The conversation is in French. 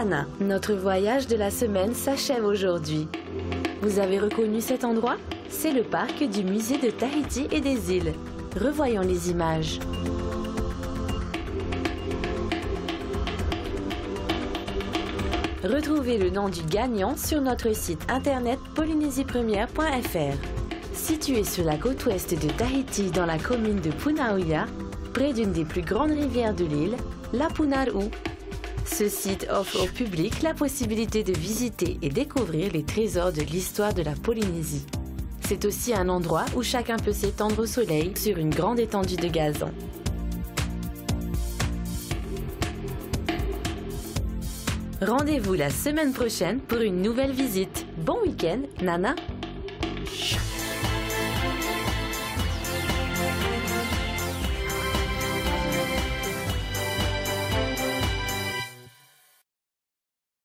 Yaurana. Notre voyage de la semaine s'achève aujourd'hui. Vous avez reconnu cet endroit? C'est le parc du musée de Tahiti et des îles. Revoyons les images. Retrouvez le nom du gagnant sur notre site internet polynésie-première.fr. Situé sur la côte ouest de Tahiti dans la commune de Punaauia, près d'une des plus grandes rivières de l'île, la Punaru, ce site offre au public la possibilité de visiter et découvrir les trésors de l'histoire de la Polynésie. C'est aussi un endroit où chacun peut s'étendre au soleil sur une grande étendue de gazon. Rendez-vous la semaine prochaine pour une nouvelle visite. Bon week-end, Nana!